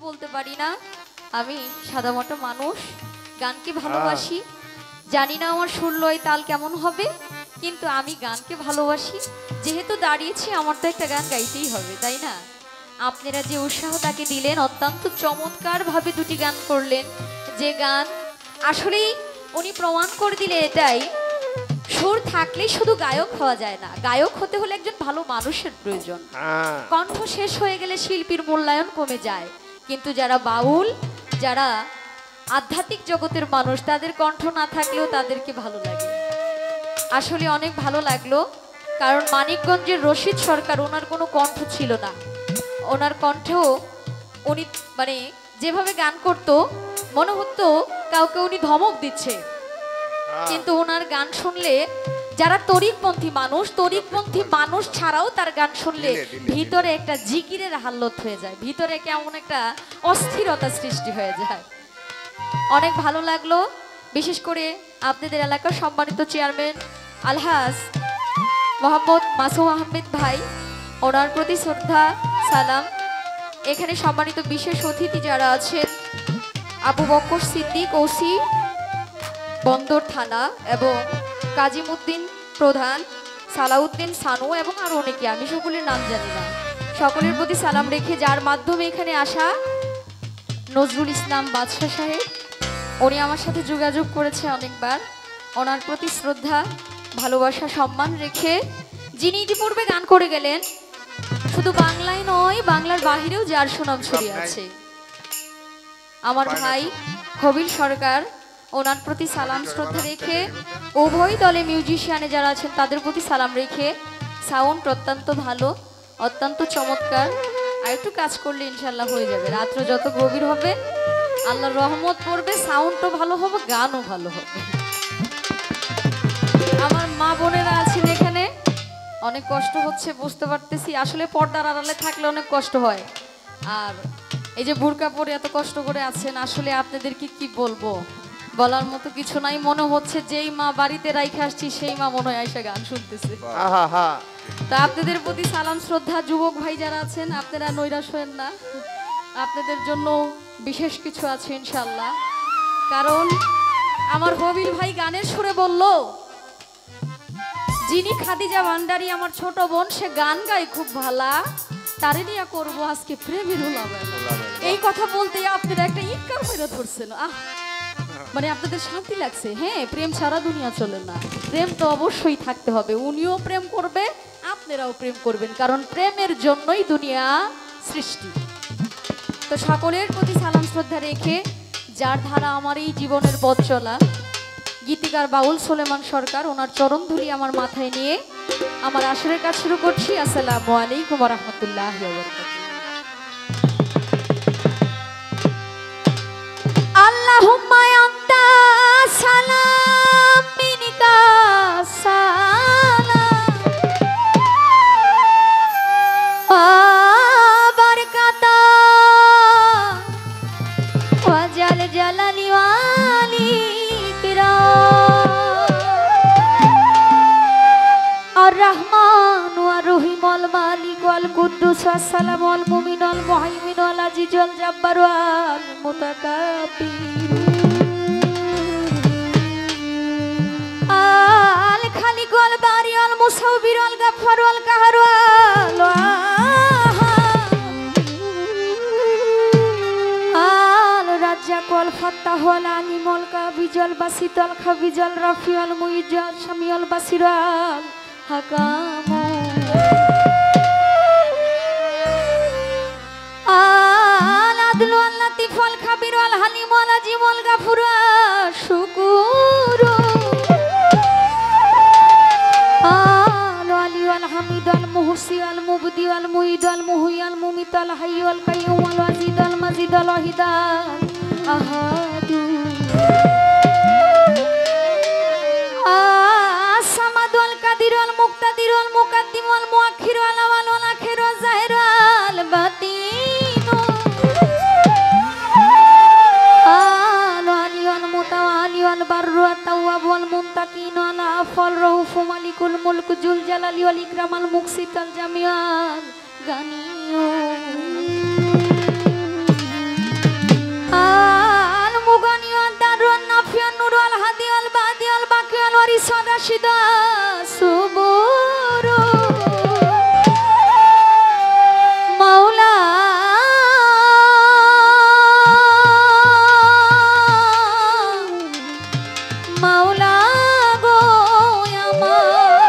बोलते पारी ना आमी साधारण मानुष गान के भालोबासी जानी ना आमार सुरलय ताल केमन होबे किन्तु आमी गान के भालोबासी जेहेतु दाड़ियेछि आमार तो एकटा गान गाइतेई होबे ताई ना आपनारा जे उत्साह ताके दिलेन अत्यंत चमत्कार भावे दुटी गान करलेन जे गान आसलेई उनी प्रमाण करे दिलेन एटाई सुर थाकले शुधु गायक हवा जाए ना गायक होते होले एकजन भालो मानुषेर प्रयोजन कण्ठ शेष हये गेले शिल्पीर मूल्यायन कमे जाए किन्तु जारा बाउल जारा आध्यात्मिक जगतेर मानुष तादेर कण्ठ ना थाकलेओ तादेरके भालो लागे आसले अनेक भालो लागलो कारण मानिकगंजेर रशीद सरकार ओनार कोनो कण्ठ छिलो ना ओनार कण्ठ उनी माने जेभावे गान करतो मने हतो काउके उनी धमक दिच्छे किन्तु ओनार गान शुनले जारा तरिकपन्थी मानुष छाड़ाओ तार गान शुनले भितरे एकटा जिकिरेर हालत हये जाय भितरे केमन एकटा अस्थिरता सृष्टि हये जाय अनेक भालो लागलो विशेष करे आपनादेर एलाकार सम्मानित चेयरमैन आलहाज मोहम्मद मासू आहमेद भाई ओनार प्रति श्रद्धा सालाम एखाने सम्मानित विशेष अतिथि जारा आछेन आबू बकर सिद्दीक ओसी बंदर थाना एवं गाजिम उद्दीन प्रधान सालाउद्दीन सानू एवं आरो अनेके आमि सकलेर नाम जानि ना सकलेर प्रति सालाम रेखे जार माध्यमे एखाने आसा नजरुल इस्लाम बादशाह साहेब उनी आमार साथे जोगाजोग करेছে अनेकबार ओनार प्रति श्रद्धा भालोबासा सम्मान रेखे जिनि इतिपूर्वे गान करे गेलेन शुधु बांगलाय नय बांगलार बाहिरेও जार सुनाम छड़िয়ে আছে आमार भाई कबीर सरकार ओनार प्रति सालाम श्रद्धा रेखे उभय दले मिउजिशियाने जारा आছেন ताদের প্রতি সালাম রেখে সাউন্ড অত্যন্ত ভালো অত্যন্ত চমৎকার আর একটু কাজ করলে ইনশাআল্লাহ হয়ে যাবে রাত যত গভীর হবে আল্লাহর রহমত পড়বে সাউন্ডও ভালো হবে গানও ভালো হবে আমার মা বোনেরা আছেন এখানে অনেক কষ্ট হচ্ছে বুঝতে পারতেছি আসলে পর্দার আড়ালে থাকলে অনেক কষ্ট হয় আর এই যে বুরকা পরে এত কষ্ট করে আছেন আসলে আপনাদেরকে কি বলবো বলার মতো কিছু নাই মনে হচ্ছে যেই মা বাড়িতে রাইখা আসছি সেই মা মনে হয় এসে গান শুনতেছে আহা হা তো আপনাদের প্রতি সালাম শ্রদ্ধা যুবক ভাই যারা আছেন আপনারা নৈরাশ হবেন না আপনাদের জন্য বিশেষ কিছু আছে ইনশাআল্লাহ কারণ আমার হবিল ভাই গানের সুরে বলল যিনি খাদিজা ভান্ডারী আমার ছোট বোন সে গান গায় খুব ভালো তারে নিয়া করব আজকে প্রেমের উলাবা এই কথা বলতে আপনারা একটা ইনকাম করে ধরছেন আহ মানে আপনাদের শান্তি লাগছে হ্যাঁ প্রেম সারা দুনিয়া চলে না প্রেম তো অবশ্যই থাকতে হবে উনিও প্রেম করবে আপনারাও প্রেম করবেন কারণ প্রেমের জন্যই দুনিয়া সৃষ্টি तो सकलेर प्रति सालाम श्रद्धा रेखे जार धारा हमारे जीवनेर पथ चला गीतिकार बाउल सुलेमान सरकार ओनार चरण धूलि आमार माथाय निये आमार आसरेर काज शुरू करछि आसलामु आलैकुम वा रहमतुल्लाहि वा बरकातुहु अल्लाहुम्मा अंता सलाम मिनका सलाम जलाली वाली किरा और रहमान और रहीम अल मालिक अल कुद्दूस अस्सलाम अल मुमिन अल मुहैमिन अल अजीज अल जब्बार अल मुतकब्बिर अल खालिक अल बारी अल मुसव्विर अल गफ्फार अल कहर अल अल फत्ताह अल अलीम अल काबिज अल बसीत अल खबीज अल रफी अल मुइज अल शमी अल बसीर अल हकाम अल अदल अल लतीफ अल खबीर अल हलीम अल अजीम अल गफूर अल शुकुर अल अली अल हमीद अल मुहसी अल मुबदी अल मुइद अल मुही अल मुमित अल हय्य अल कय्यूम अल वजीद अल मजीद अल वाहिद الصمد القدير المقتدر المقدم والمؤخر والأول والآخر والظاهر والباطن الولي المتوالي والبر والتواب والمتقي العفو الرؤوف مالك الملك ذو الجلال والإكرام المقسط الجميع الغني राशिदा सुबोरो मौला मौला गो अमर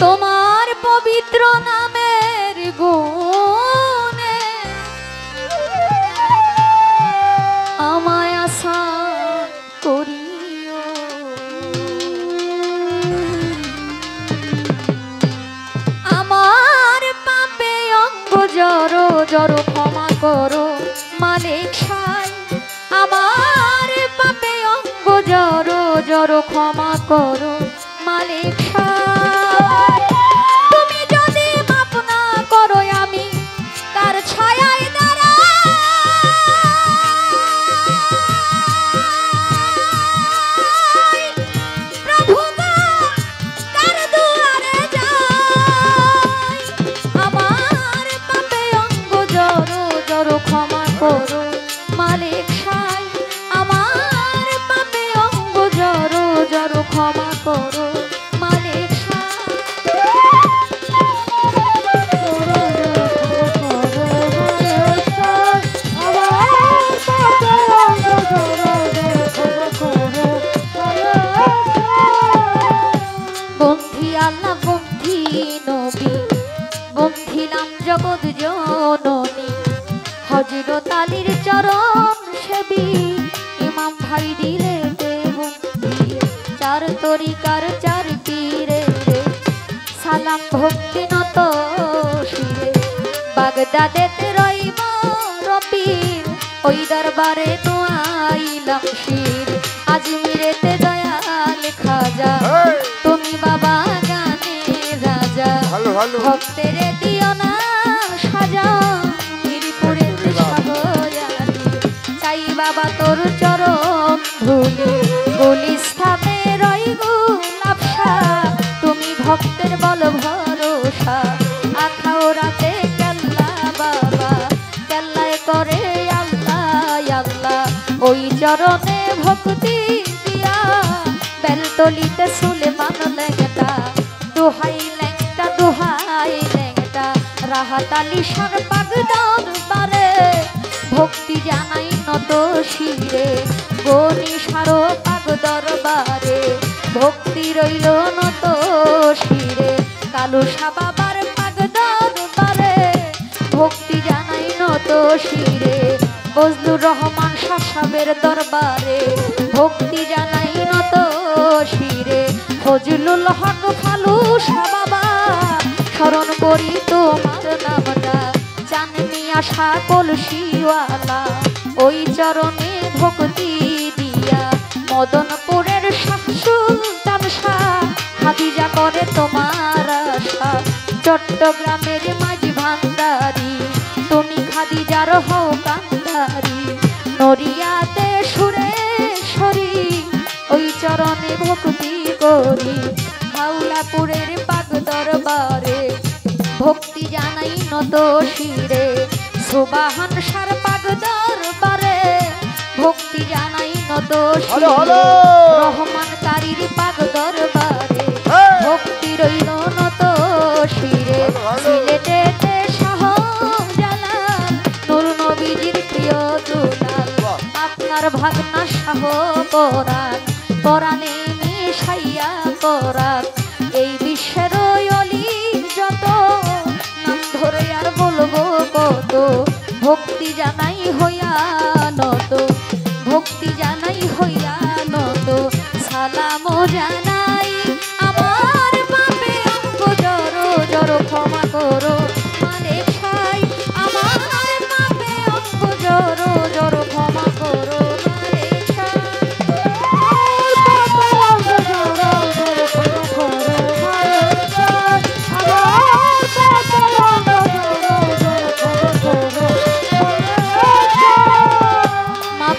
तुम्हार पवित्र नामेर गुणे अमाया सा कोरी जरो जरो क्षमा करो मालिक शाय आमार पापे अंग जरो जरो क्षमा करो मालिक शाय तुमी जदि माप ना करो आमी तार छायाय मालिक शाय आमार पापे अंग जरो जरो क्षमा करो मालिक बंधी आल्ला बंधी नबी बंधिलाम जगत जननी हजरत आलिर चरण सेवी इमाम भाई दिले देवी चार तरिकार चार पीरे सालाम भक्ति नत शिरे बागदादेते रइब रबीर ओई दरबारे तो आइलाम शिर आजमीरेते दयाल खाजा तुमी बाबा गाने राजा भक्तेरे दियो ना साजा बाबा तोर चरण धूले गुलिस्ताने रइबो लापसा तुमी भक्तेर बल भरोसा आखाओ राते केल्ला बाबा केल्लाय करे अल्लाह अल्लाह ओई चरणे भक्ति दिया बेलतलिते सुलेमान लेंगटा दुहाई लेंगटा राहताली शान बागदाद बारे भक्ति जानाई नत शिरे गणी सारो पाग दरबारे भक्ति रइल नत शिरे कालू सा बाबार पाग दरबारे भक्ति जानाई नत शिरे बजलुर रहमान शाह साहेबेर दरबारे भक्ति जानाई नत शिरे फजलुल हक फालू शाह बाबा शरण करी तोमार नामटा चानमिया शाह कलसीवाला ओई चरणे भक्ति दिया मदनपुरेर शाहसुल्तान शाह हादिजा करे तोमार आशा चट्टग्रामेर माझी भांडारी तुमी खादिजार हओ कांधारी नरियाते सुरेश्वरी ओई चरणे भक्ति करी हाउलापुरेर पाग दरबारे भक्ति जानाई नत शिरे सुबाहान शार पाग दरबारे भक्ति जानाई नत शिरे रहमान कारीर पाग दरबारे भक्ति रइल नत शिरे सिलेटेते शाहजालाल नूर नबीजिर प्रिय दुलाल आपनार भागना शाह पराग पराणे मिशाइया पराग এই বিশ্বের অলি যত নাম ধরে আর বলবো কত ভক্তি জানাই হইয়া নত ভক্তি জানাই হইয়া নত সালাম জানাই আমার পাপে অঙ্গ জড়ো জড়ো ক্ষমা করো মালিক শাই আমার পাপে অঙ্গ জড়ো জড়ো ক্ষমা করো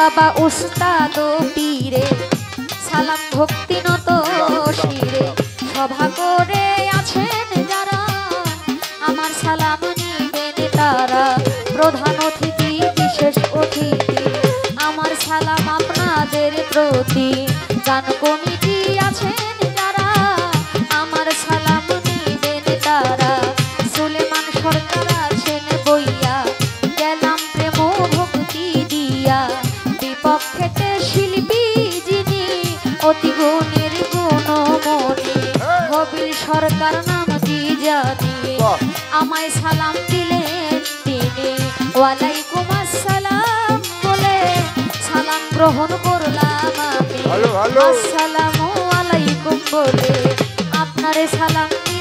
बाबा उस्ताद पीरे सालाम भक्ति नत शिरे सभा करे आछेन जारा आमार सालाम निबेन तारा प्रधान अतिथि विशेष अतिथि आमार सालाम आपनादेर प्रति गान कमिटी सरकार नाम दीजा दिए आमाय सलाम दिले दिने वालेकुम अस्सलाम बोले सलाम ग्रहण करलाम आमी अस्सलामु अलैकुम बोले आपनारे सलाम।